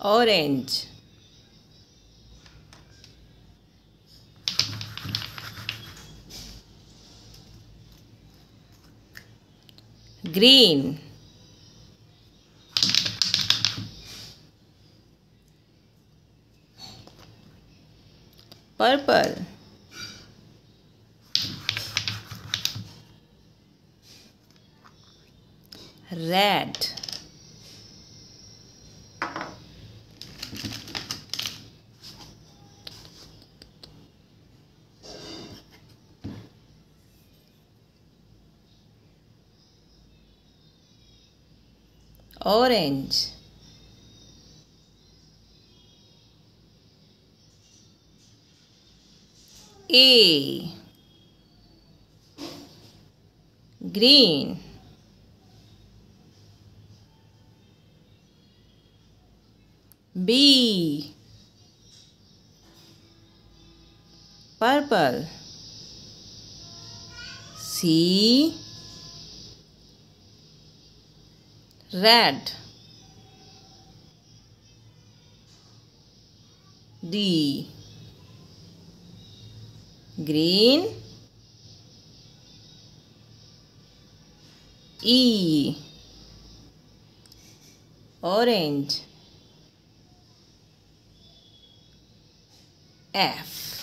orange. Green. Purple. Red. Orange. A. Green. B. Purple. C. Red. D. Green. E. Orange. F.